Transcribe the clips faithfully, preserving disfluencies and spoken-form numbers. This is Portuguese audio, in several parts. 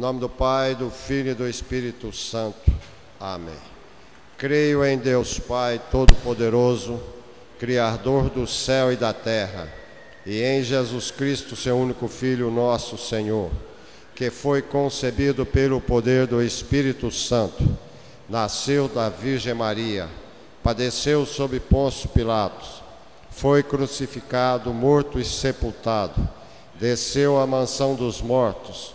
nome do Pai, do Filho e do Espírito Santo. Amém. Creio em Deus Pai Todo-Poderoso, Criador do céu e da terra, e em Jesus Cristo, seu único Filho, nosso Senhor, que foi concebido pelo poder do Espírito Santo, nasceu da Virgem Maria, padeceu sob Pôncio Pilatos, foi crucificado, morto e sepultado, desceu à mansão dos mortos,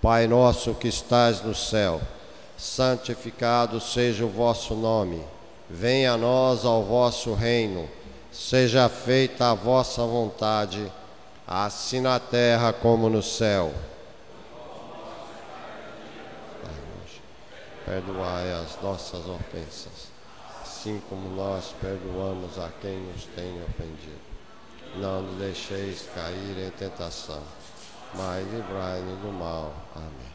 Pai nosso que estás no céu, santificado seja o vosso nome. Venha a nós ao vosso reino. Seja feita a vossa vontade, assim na terra como no céu. Perdoai as nossas ofensas, assim como nós perdoamos a quem nos tem ofendido. Não nos deixeis cair em tentação, mas livrai-nos do mal. Amém.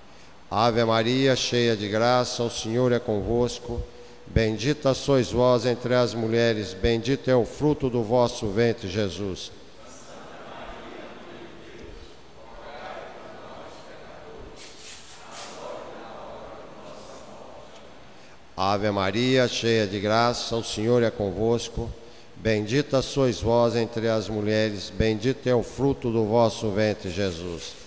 Ave Maria, cheia de graça, o Senhor é convosco. Bendita sois vós entre as mulheres, bendito é o fruto do vosso ventre, Jesus. Ave Maria, cheia de graça, o Senhor é convosco. Bendita sois vós entre as mulheres, bendito é o fruto do vosso ventre, Jesus.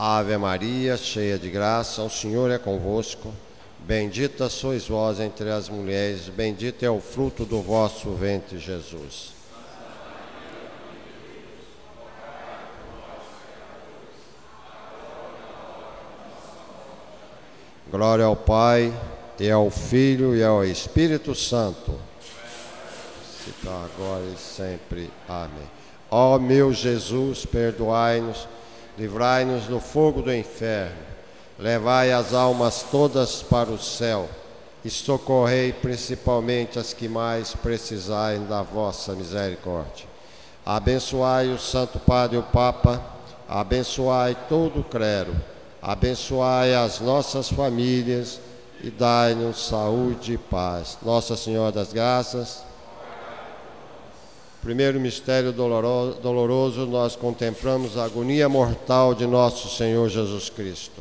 Ave Maria, cheia de graça, o Senhor é convosco. Bendita sois vós entre as mulheres, bendito é o fruto do vosso ventre, Jesus. Glória ao Pai, e ao Filho, e ao Espírito Santo. Se dá agora e sempre. Amém. Ó meu Jesus, perdoai-nos, livrai-nos do fogo do inferno, levai as almas todas para o céu e socorrei principalmente as que mais precisarem da vossa misericórdia. Abençoai o Santo Padre e o Papa, abençoai todo o clero, abençoai as nossas famílias e dai-nos saúde e paz. Nossa Senhora das Graças. Primeiro mistério doloroso, doloroso, nós contemplamos a agonia mortal de nosso Senhor Jesus Cristo.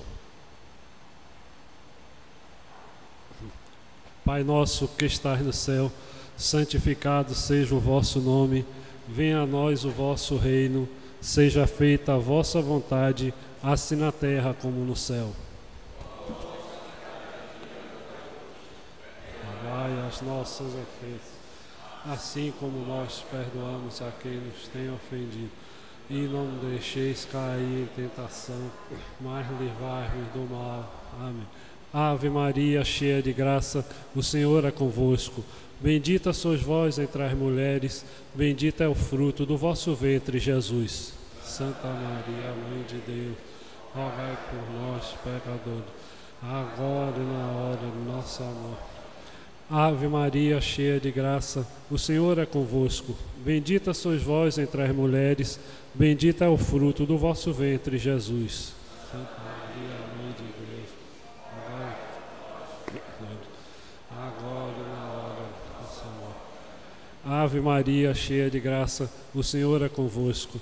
Pai nosso que estás no céu, santificado seja o vosso nome, venha a nós o vosso reino, seja feita a vossa vontade, assim na terra como no céu. Pagai as nossas ofensas, assim como nós perdoamos a quem nos tem ofendido. E não deixeis cair em tentação, mas livrai-nos do mal. Amém. Ave Maria, cheia de graça, o Senhor é convosco. Bendita sois vós entre as mulheres, bendito é o fruto do vosso ventre, Jesus. Santa Maria, Mãe de Deus, rogai por nós, pecadores, agora e na hora de nossa morte. Ave Maria, cheia de graça, o Senhor é convosco. Bendita sois vós entre as mulheres, bendito é o fruto do vosso ventre, Jesus. Santa Maria, Mãe de Deus, agora e na hora da nossa morte. Ave Maria, cheia de graça, o Senhor é convosco.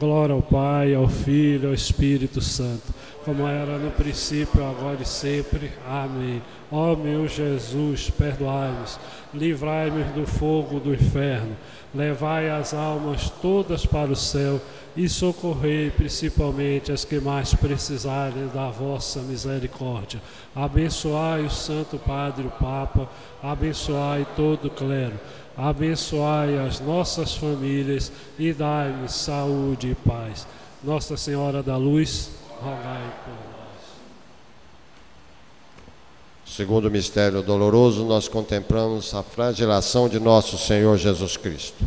Glória ao Pai, ao Filho, ao Espírito Santo, como era no princípio, agora e sempre. Amém. Ó meu Jesus, perdoai-nos, livrai-nos do fogo do inferno, levai as almas todas para o céu e socorrei principalmente as que mais precisarem da vossa misericórdia. Abençoai o Santo Padre, o Papa, abençoai todo o clero, abençoai as nossas famílias e dai-me saúde e paz. Nossa Senhora da Luz, rogai por nós. Segundo mistério doloroso, nós contemplamos a flagelação de nosso Senhor Jesus Cristo.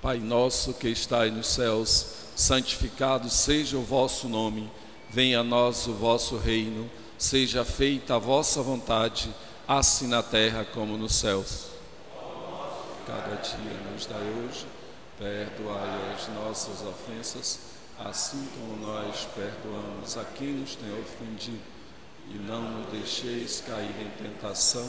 Pai nosso que estais nos céus, santificado seja o vosso nome, venha a nós o vosso reino, seja feita a vossa vontade, assim na terra como nos céus. Cada dia nos dai hoje, perdoai as nossas ofensas, assim como nós perdoamos a quem nos tem ofendido. E não nos deixeis cair em tentação,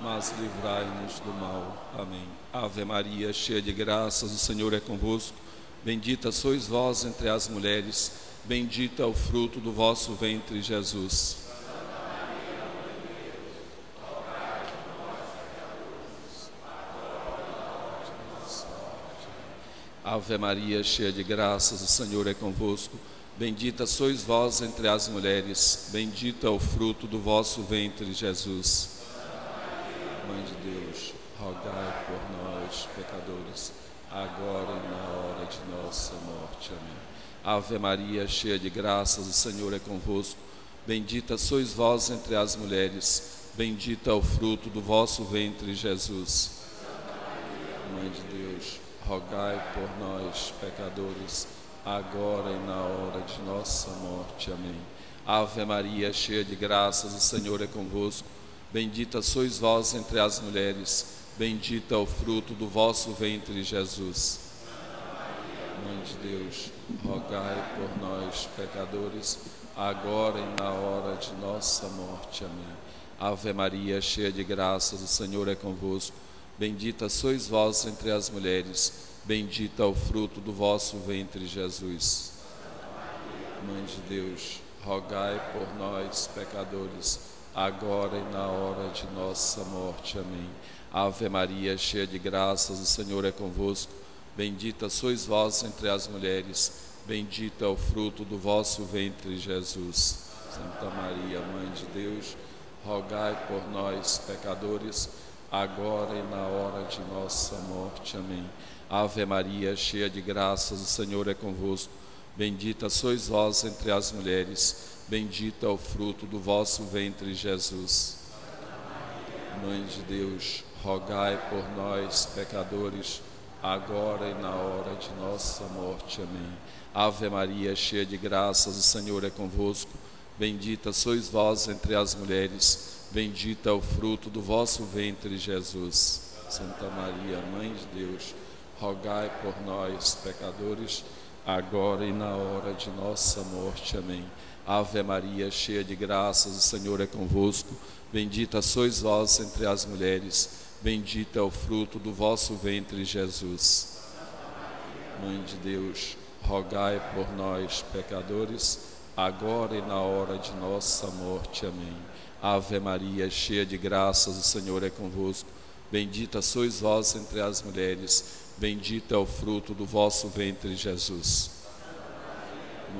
mas livrai-nos do mal. Amém. Ave Maria, cheia de graças, o Senhor é convosco. Bendita sois vós entre as mulheres, bendito é o fruto do vosso ventre, Jesus. Ave Maria, cheia de graças, o Senhor é convosco. Bendita sois vós entre as mulheres, bendito é o fruto do vosso ventre, Jesus. Mãe de Deus, rogai por nós, pecadores, agora e na hora de nossa morte. Amém. Ave Maria, cheia de graças, o Senhor é convosco. Bendita sois vós entre as mulheres, bendito é o fruto do vosso ventre, Jesus. Mãe de Deus, rogai por nós, pecadores, agora e na hora de nossa morte. Amém. Ave Maria, cheia de graças, o Senhor é convosco. Bendita sois vós entre as mulheres, bendito é o fruto do vosso ventre, Jesus. Mãe de Deus, rogai por nós, pecadores, agora e na hora de nossa morte. Amém. Ave Maria, cheia de graças, o Senhor é convosco. Bendita sois vós entre as mulheres, bendito é o fruto do vosso ventre, Jesus. Mãe de Deus, rogai por nós, pecadores, agora e na hora de nossa morte. Amém. Ave Maria, cheia de graças, o Senhor é convosco. Bendita sois vós entre as mulheres, bendito é o fruto do vosso ventre, Jesus. Santa Maria, Mãe de Deus, rogai por nós, pecadores, agora e na hora de nossa morte. Amém. Ave Maria, cheia de graças, o Senhor é convosco. Bendita sois vós entre as mulheres, bendito é o fruto do vosso ventre, Jesus. Mãe de Deus, rogai por nós, pecadores, agora e na hora de nossa morte. Amém. Ave Maria, cheia de graças, o Senhor é convosco. Bendita sois vós entre as mulheres, bendito é o fruto do vosso ventre, Jesus. Santa Maria, Mãe de Deus, rogai por nós, pecadores, agora e na hora de nossa morte. Amém. Ave Maria, cheia de graças, o Senhor é convosco. Bendita sois vós entre as mulheres, bendito é o fruto do vosso ventre, Jesus. Mãe de Deus, rogai por nós, pecadores, agora e na hora de nossa morte. Amém. Ave Maria, cheia de graças, o Senhor é convosco. Bendita sois vós entre as mulheres, bendito é o fruto do vosso ventre, Jesus.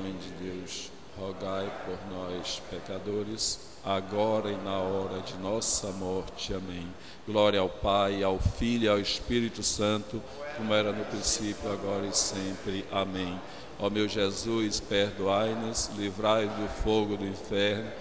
Mãe de Deus, rogai por nós, pecadores, agora e na hora de nossa morte. Amém. Glória ao Pai, ao Filho e ao Espírito Santo, como era no princípio, agora e sempre. Amém. Ó meu Jesus, perdoai-nos, livrai-nos do fogo do inferno,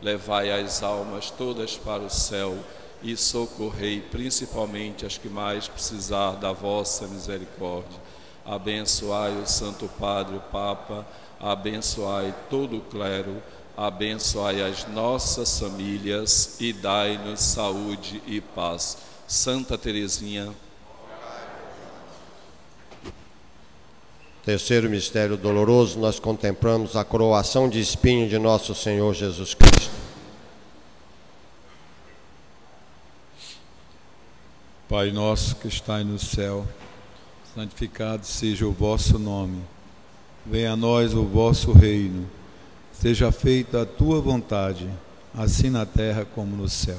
levai as almas todas para o céu e socorrei principalmente as que mais precisar da vossa misericórdia. Abençoai o Santo Padre, o Papa, abençoai todo o clero, abençoai as nossas famílias e dai-nos saúde e paz. Santa Teresinha. Terceiro mistério doloroso, nós contemplamos a coroação de espinho de nosso Senhor Jesus Cristo. Pai nosso que estais no céu, santificado seja o vosso nome. Venha a nós o vosso reino. Seja feita a tua vontade, assim na terra como no céu.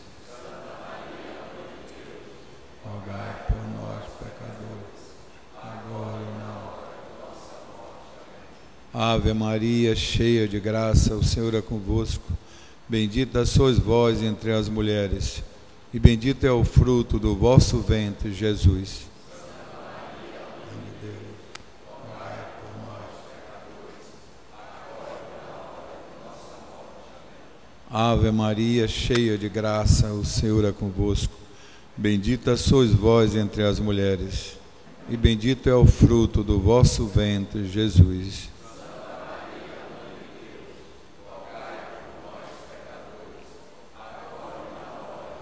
Ave Maria, cheia de graça, o Senhor é convosco. Bendita sois vós entre as mulheres, e bendito é o fruto do vosso ventre, Jesus. Ave Maria, cheia de graça, o Senhor é convosco. Bendita sois vós entre as mulheres, e bendito é o fruto do vosso ventre, Jesus. Ave Maria, cheia de graça, o Senhor é convosco. Bendita sois vós entre as mulheres, e bendito é o fruto do vosso ventre, Jesus.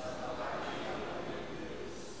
Ave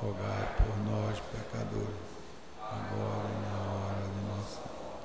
Rogai por nós, pecadores, agora e na hora de nossa morte.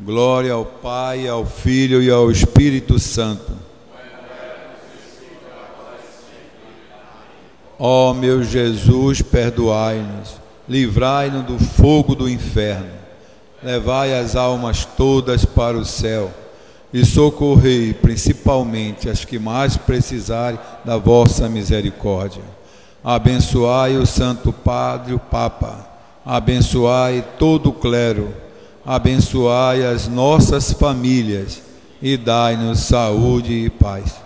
Glória ao Pai, ao Filho e ao Espírito Santo. Ó meu Jesus, perdoai-nos, livrai-nos do fogo do inferno, levai as almas todas para o céu e socorrei principalmente as que mais precisarem da vossa misericórdia. Abençoai o Santo Padre, o Papa, abençoai todo o clero, abençoai as nossas famílias e dai-nos saúde e paz.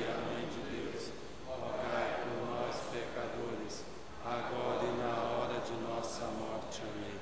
Mãe de Deus, rogai por nós, pecadores, agora e na hora de nossa morte. Amém.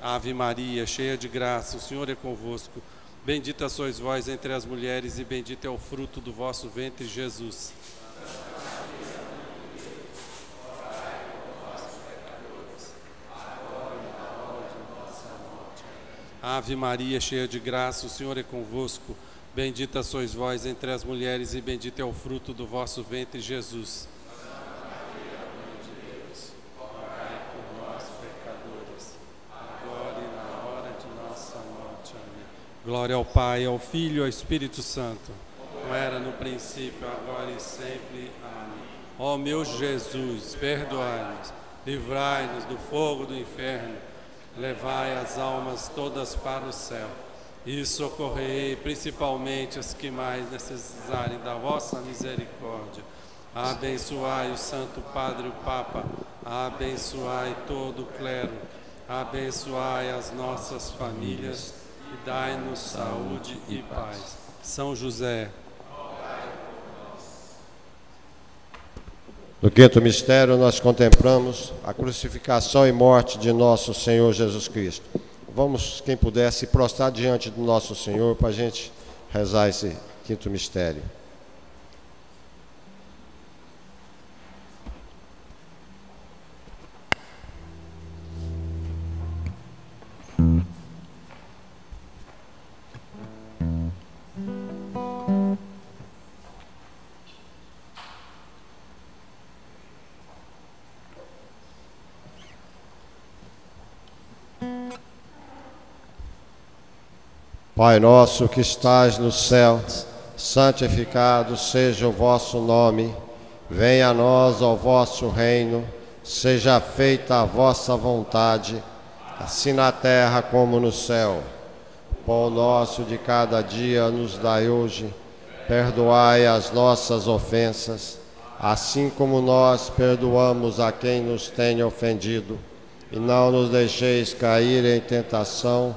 Ave Maria, cheia de graça, o Senhor é convosco. Bendita sois vós entre as mulheres, e bendito é o fruto do vosso ventre, Jesus. Ave Maria, cheia de graça, o Senhor é convosco. Bendita sois vós entre as mulheres, e bendito é o fruto do vosso ventre, Jesus. Glória ao Pai, ao Filho e ao Espírito Santo, como era no princípio, agora e sempre. Amém. Ó meu Jesus, perdoai-nos, livrai-nos do fogo do inferno, levai as almas todas para o céu e socorrei principalmente as que mais necessitarem da vossa misericórdia. Abençoai o Santo Padre, o Papa, abençoai todo o clero, abençoai as nossas famílias, e dai-nos saúde e paz. São José. No quinto mistério, nós contemplamos a crucificação e morte de nosso Senhor Jesus Cristo. Vamos, quem puder, se prostrar diante do nosso Senhor para a gente rezar esse quinto mistério. Pai nosso que estás no céu, santificado seja o vosso nome. Venha a nós o vosso reino, seja feita a vossa vontade, assim na terra como no céu. Pão nosso de cada dia nos dai hoje, perdoai as nossas ofensas, assim como nós perdoamos a quem nos tem ofendido. E não nos deixeis cair em tentação,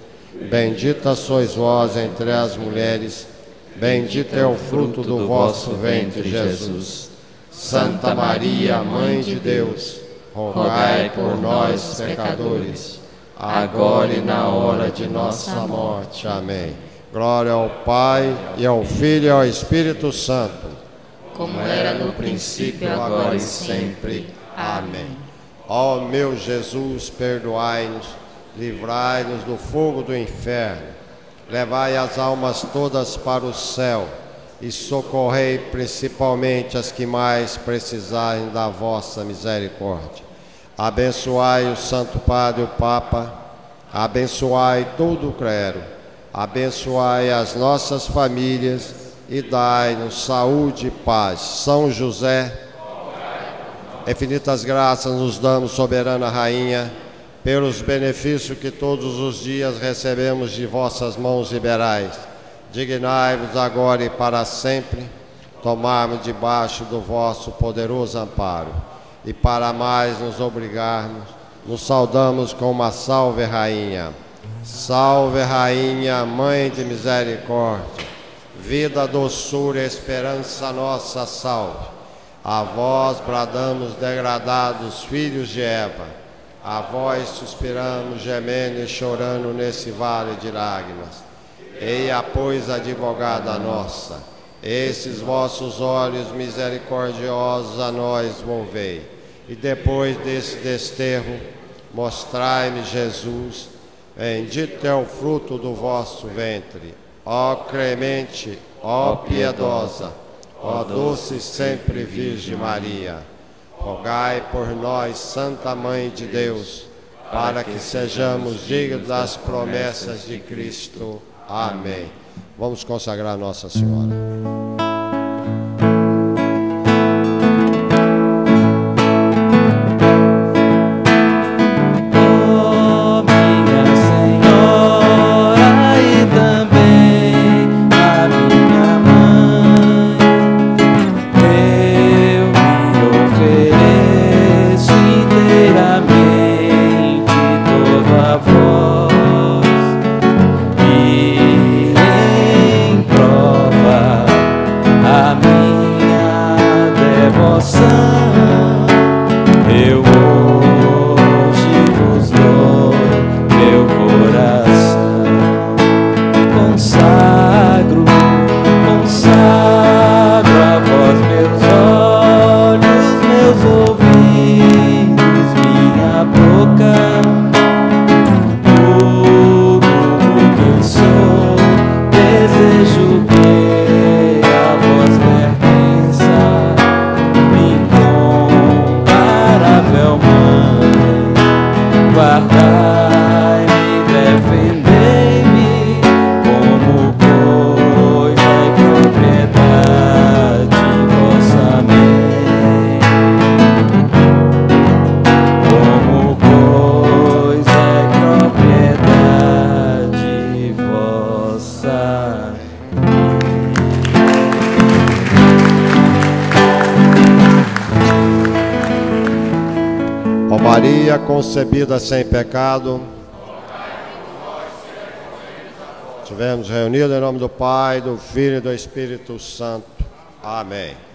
morte. Amém. Glória ao Pai, e ao Filho e ao Espírito Santo, como era no princípio, agora e sempre. Amém. Ó meu Jesus, perdoai-nos, livrai-nos do fogo do inferno, levai as almas todas para o céu e socorrei principalmente as que mais precisarem da vossa misericórdia. Abençoai o Santo Padre, o Papa, abençoai todo o clero, abençoai as nossas famílias e dai-nos saúde e paz. São José, infinitas graças nos damos, soberana Rainha, pelos benefícios que todos os dias recebemos de vossas mãos liberais. Dignai-vos agora e para sempre tomarmos debaixo do vosso poderoso amparo. E para mais nos obrigarmos, nos saudamos com uma salve, Rainha. Salve, Rainha, Mãe de Misericórdia, vida, doçura e esperança nossa, salve. A vós bradamos, degradados, filhos de Eva. A vós suspiramos, gemendo e chorando nesse vale de lágrimas. Eia, pois, advogada nossa, esses vossos olhos misericordiosos a nós volvei. E depois desse desterro, mostrai-me Jesus, bendito é o fruto do vosso ventre. Ó clemente, ó piedosa, ó doce e sempre Virgem Maria, rogai por nós, Santa Mãe de Deus, para que sejamos dignos das promessas de Cristo. Amém. Vamos consagrar Nossa Senhora. Ó minha Senhora e também a minha Mãe, eu me ofereço inteiramente toda a voz. Eu hoje vos dou meu coração, consagro, consagro a vós meus olhos, meus ouvidos, minha boca, tudo o que sou, desejo que guardai-me, defendei-me como coisa e propriedade vossa, amém. Como coisa e propriedade vossa, amém. Ó Maria, concebida sem pecado, estivemos reunidos em nome do Pai, do Filho e do Espírito Santo. Amém.